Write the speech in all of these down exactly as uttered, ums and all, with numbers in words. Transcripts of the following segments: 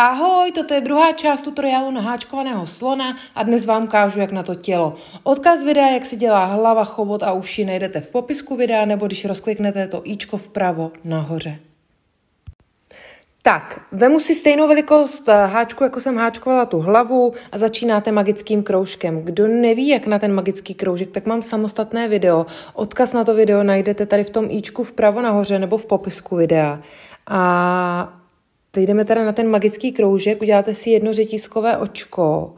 Ahoj, toto je druhá část tutoriálu na háčkovaného slona a dnes vám ukážu, jak na to tělo. Odkaz videa, jak se dělá hlava, chobot a uši, najdete v popisku videa, nebo když rozkliknete to íčko vpravo nahoře. Tak, vemu si stejnou velikost háčku, jako jsem háčkovala tu hlavu a začínáte magickým kroužkem. Kdo neví, jak na ten magický kroužek, tak mám samostatné video. Odkaz na to video najdete tady v tom íčku vpravo nahoře nebo v popisku videa. A teď jdeme teda na ten magický kroužek, uděláte si jedno řetízkové očko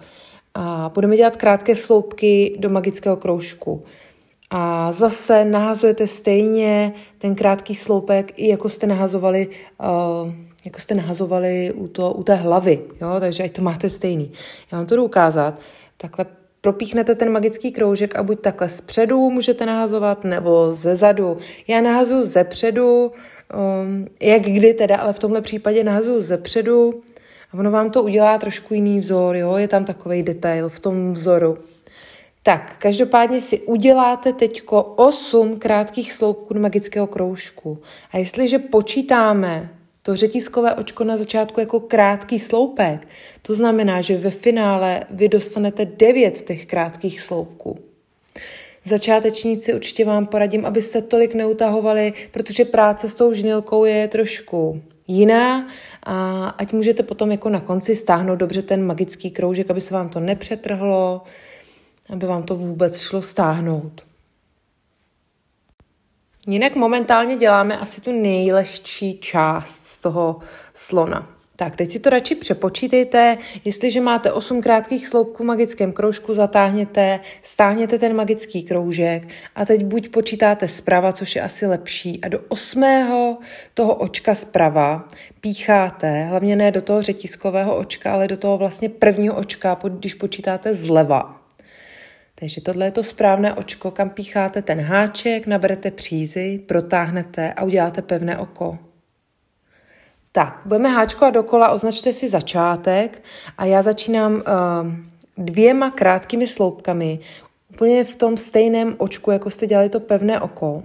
a budeme dělat krátké sloupky do magického kroužku. A zase nahazujete stejně ten krátký sloupek, i jako jste nahazovali, uh, jako jste nahazovali u, to, u té hlavy, jo? Takže ať to máte stejný. Já vám to jdu ukázat. Takhle propíchnete ten magický kroužek a buď takhle zpředu můžete nahazovat, nebo ze zadu. Já nahazuju ze předu, um, jak kdy teda, ale v tomhle případě nahazuju ze předu a ono vám to udělá trošku jiný vzor, jo? Je tam takový detail v tom vzoru. Tak, každopádně si uděláte teďko osm krátkých sloupků do magického kroužku. A jestliže počítáme to řetízkové očko na začátku jako krátký sloupek, to znamená, že ve finále vy dostanete devět těch krátkých sloupků. Začátečníci určitě vám poradím, abyste tolik neutahovali, protože práce s tou žinilkou je trošku jiná a ať můžete potom jako na konci stáhnout dobře ten magický kroužek, aby se vám to nepřetrhlo, aby vám to vůbec šlo stáhnout. Jinak momentálně děláme asi tu nejlehčí část z toho slona. Tak, teď si to radši přepočítejte. Jestliže máte osm krátkých sloupků v magickém kroužku, zatáhněte, stáhněte ten magický kroužek a teď buď počítáte zprava, což je asi lepší, a do osmého toho očka zprava pícháte, hlavně ne do toho řetízkového očka, ale do toho vlastně prvního očka, když počítáte zleva. Takže tohle je to správné očko, kam pícháte ten háček, naberete přízy, protáhnete a uděláte pevné oko. Tak, budeme háčkovat dokola, označte si začátek a já začínám uh, dvěma krátkými sloupkami, úplně v tom stejném očku, jako jste dělali to pevné oko.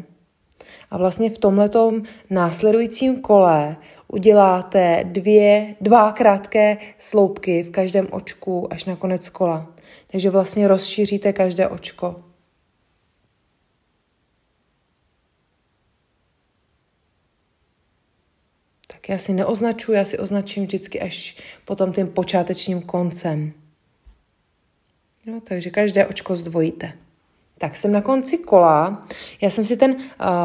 A vlastně v tomhletom následujícím kole uděláte dvě, dva krátké sloupky v každém očku až na konec kola. Takže vlastně rozšíříte každé očko. Tak já si neoznačuji, já si označím vždycky až potom tím počátečním koncem. No, takže každé očko zdvojíte. Tak jsem na konci kola, já jsem si ten uh,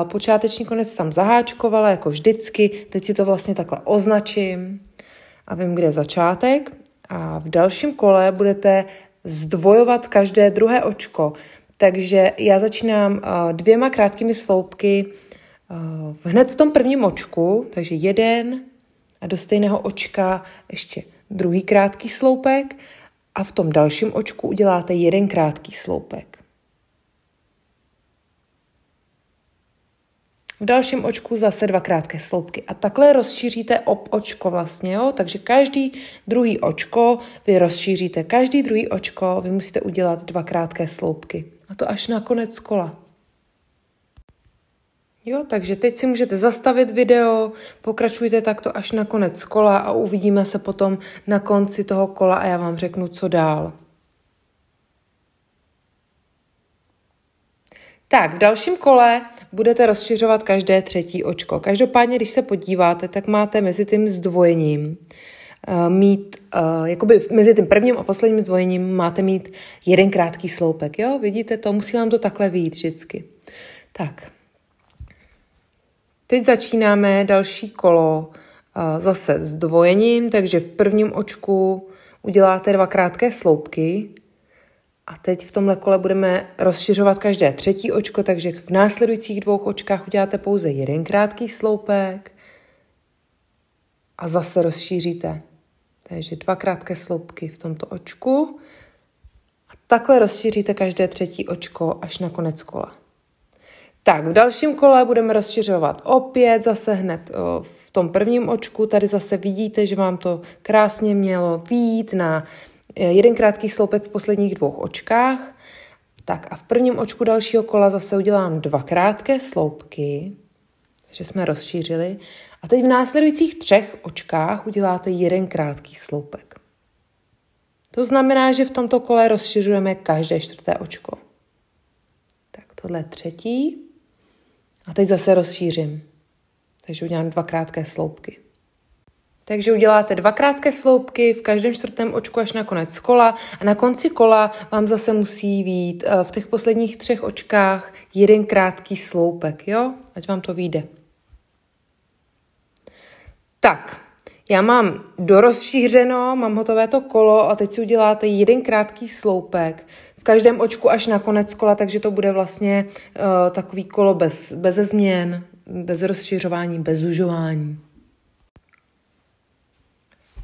počáteční konec tam zaháčkovala, jako vždycky, teď si to vlastně takhle označím a vím, kde je začátek. A v dalším kole budete zdvojovat každé druhé očko. Takže já začínám uh, dvěma krátkými sloupky uh, hned v tom prvním očku, takže jeden a do stejného očka ještě druhý krátký sloupek a v tom dalším očku uděláte jeden krátký sloupek. V dalším očku zase dva krátké sloupky. A takhle rozšíříte ob očko vlastně, jo? Takže každý druhý očko vy rozšíříte. Každý druhý očko vy musíte udělat dva krátké sloupky. A to až na konec kola. Jo, takže teď si můžete zastavit video, pokračujte takto až na konec kola a uvidíme se potom na konci toho kola a já vám řeknu, co dál. Tak, v dalším kole budete rozšiřovat každé třetí očko. Každopádně, když se podíváte, tak máte mezi tím zdvojením uh, mít, uh, jakoby mezi tím prvním a posledním zdvojením máte mít jeden krátký sloupek. Jo, vidíte to? Musí vám to takhle vyjít vždycky. Tak. Teď začínáme další kolo uh, zase zdvojením, takže v prvním očku uděláte dva krátké sloupky. A teď v tomhle kole budeme rozšiřovat každé třetí očko, takže v následujících dvou očkách uděláte pouze jeden krátký sloupek a zase rozšíříte. Takže dva krátké sloupky v tomto očku a takhle rozšíříte každé třetí očko až na konec kola. Tak, v dalším kole budeme rozšiřovat opět, zase hned o, v tom prvním očku. Tady zase vidíte, že vám to krásně mělo vyjít na jeden krátký sloupek v posledních dvou očkách. Tak a v prvním očku dalšího kola zase udělám dva krátké sloupky, že jsme rozšířili A teď v následujících třech očkách uděláte jeden krátký sloupek. To znamená, že v tomto kole rozšiřujeme každé čtvrté očko. Tak tohle třetí. A teď zase rozšířím. Takže udělám dva krátké sloupky. Takže uděláte dva krátké sloupky v každém čtvrtém očku až na konec kola a na konci kola vám zase musí vyjít v těch posledních třech očkách jeden krátký sloupek, jo? Ať vám to vyjde. Tak, já mám dorozšířeno, mám hotové to kolo a teď si uděláte jeden krátký sloupek v každém očku až na konec kola, takže to bude vlastně uh, takový kolo bez, bez změn, bez rozšiřování, bez zužování.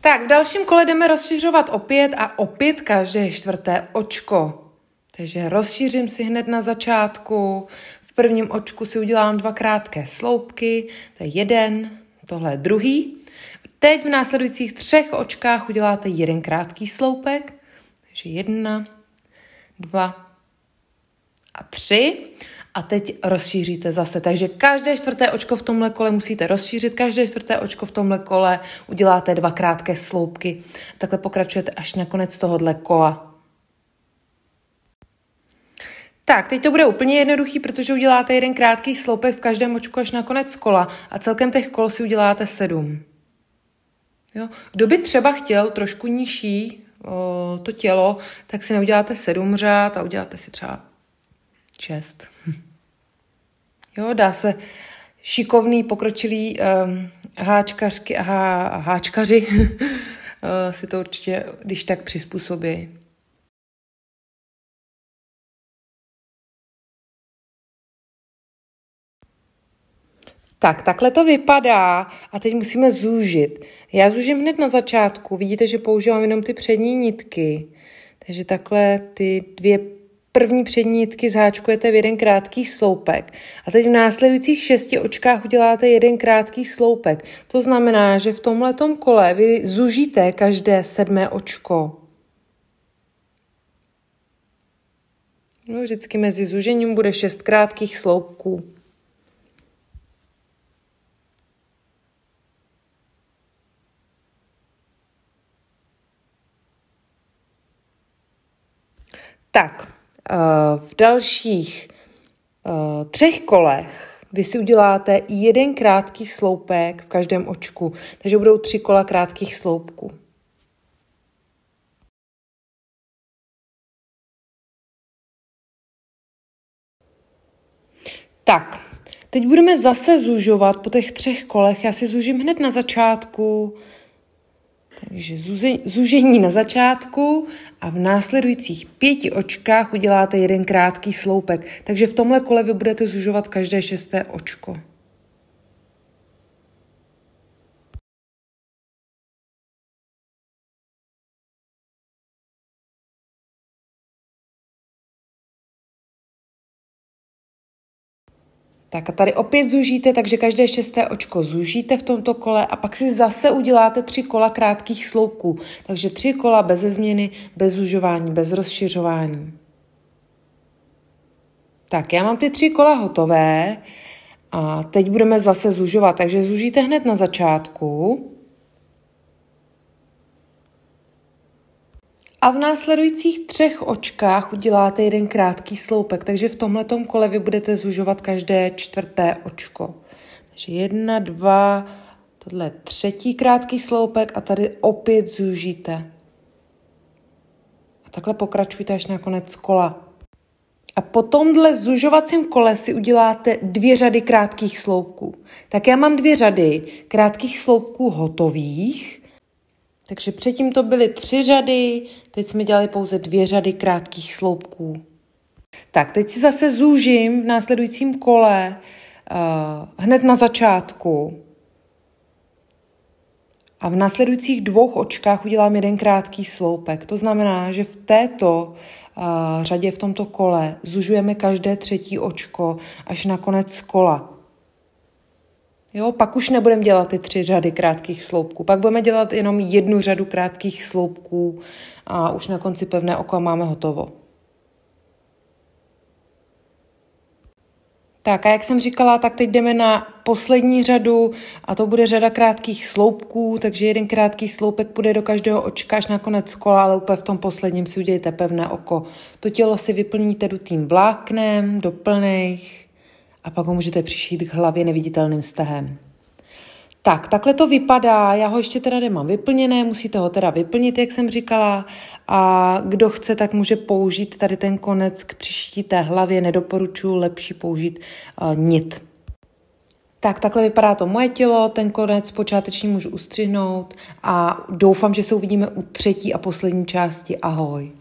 Tak, v dalším kole jdeme rozšiřovat opět a opět každé čtvrté očko. Takže rozšířím si hned na začátku. V prvním očku si udělám dva krátké sloupky, to je jeden, tohle je druhý. Teď v následujících třech očkách uděláte jeden krátký sloupek, takže jedna, dva a tři. A teď rozšíříte zase. Takže každé čtvrté očko v tomhle kole musíte rozšířit, každé čtvrté očko v tomhle kole uděláte dva krátké sloupky. Takhle pokračujete až na konec tohohle kola. Tak, teď to bude úplně jednoduchý, protože uděláte jeden krátký sloupek v každém očku až na konec kola a celkem těch kol si uděláte sedm. Jo? Kdo by třeba chtěl trošku nižší o, to tělo, tak si neuděláte sedm řád a uděláte si třeba šest. Jo, dá se šikovný, pokročilý um, háčkařky a há, háčkaři si to určitě, když tak, přizpůsobí. Tak, takhle to vypadá a teď musíme zúžit. Já zúžím hned na začátku, vidíte, že používám jenom ty přední nitky, takže takhle ty dvě první přední nitky zháčkujete v jeden krátký sloupek. A teď v následujících šesti očkách uděláte jeden krátký sloupek. To znamená, že v tomhletom kole vy zužíte každé sedmé očko. No, vždycky mezi zužením bude šest krátkých sloupků. Tak. V dalších třech kolech vy si uděláte jeden krátký sloupek v každém očku, takže budou tři kola krátkých sloupků. Tak, teď budeme zase zužovat po těch třech kolech. Já si zužím hned na začátku. Takže zužení na začátku a v následujících pěti očkách uděláte jeden krátký sloupek. Takže v tomhle kole vy budete zužovat každé šesté očko. Tak a tady opět zužíte, takže každé šesté očko zužíte v tomto kole a pak si zase uděláte tři kola krátkých sloupků. Takže tři kola bez změny, bez zužování, bez rozšiřování. Tak, já mám ty tři kola hotové a teď budeme zase zužovat, takže zužíte hned na začátku. A v následujících třech očkách uděláte jeden krátký sloupek, takže v tomhletom kole vy budete zužovat každé čtvrté očko. Takže jedna, dva, tohle třetí krátký sloupek a tady opět zužíte. A takhle pokračujte až na konec kola. A po tomhle zužovacím kole si uděláte dvě řady krátkých sloupků. Tak já mám dvě řady krátkých sloupků hotových. Takže předtím to byly tři řady, teď jsme dělali pouze dvě řady krátkých sloupků. Tak, teď si zase zúžím v následujícím kole uh, hned na začátku. A v následujících dvou očkách udělám jeden krátký sloupek. To znamená, že v této uh, řadě, v tomto kole, zužujeme každé třetí očko až na konec kola. Jo, pak už nebudeme dělat ty tři řady krátkých sloupků. Pak budeme dělat jenom jednu řadu krátkých sloupků a už na konci pevné oko máme hotovo. Tak a jak jsem říkala, tak teď jdeme na poslední řadu a to bude řada krátkých sloupků, takže jeden krátký sloupek půjde do každého očka až na konec kola, ale úplně v tom posledním si udělejte pevné oko. To tělo si vyplníte dutým vláknem do plnejch a pak ho můžete přišít k hlavě neviditelným stehem. Tak, takhle to vypadá, já ho ještě teda nemám vyplněné, musíte ho teda vyplnit, jak jsem říkala, a kdo chce, tak může použít tady ten konec k příští té hlavě, nedoporučuji, lepší použít uh, nit. Tak, takhle vypadá to moje tělo, ten konec počáteční můžu ustřihnout a doufám, že se uvidíme u třetí a poslední části. Ahoj.